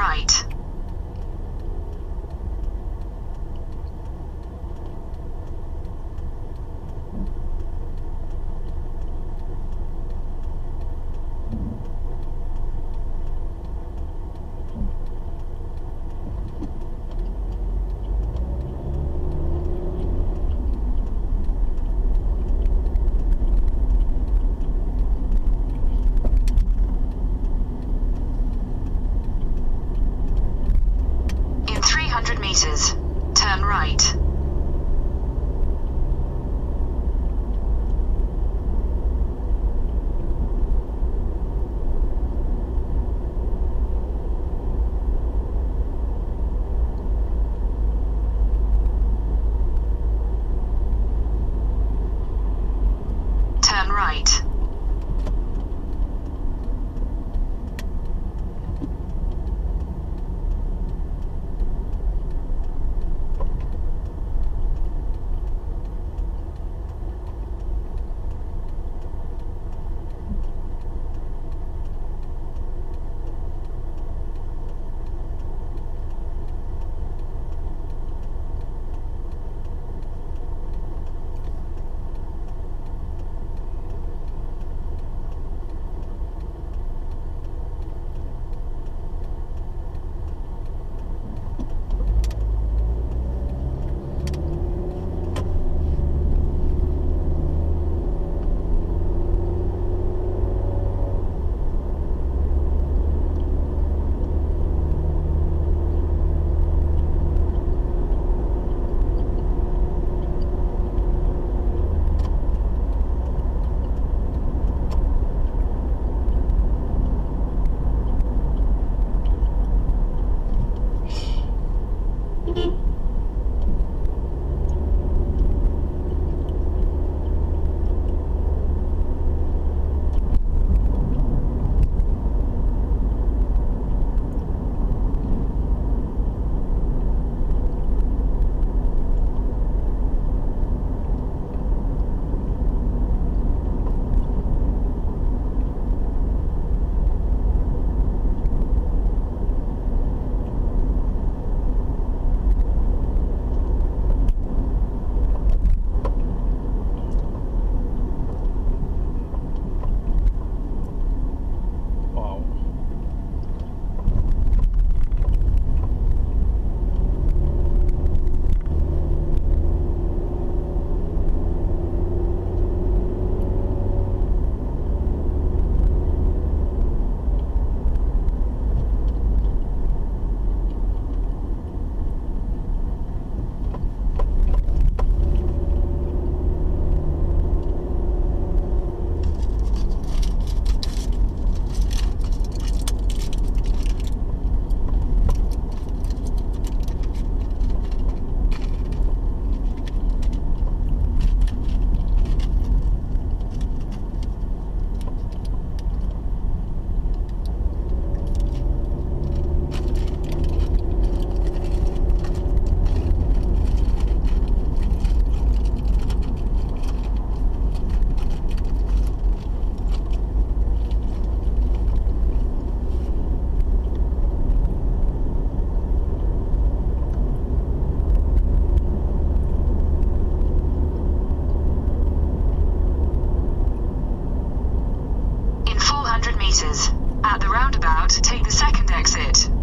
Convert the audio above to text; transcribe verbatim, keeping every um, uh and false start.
right. Meters. Turn right. Turn right. At the roundabout, take the second exit.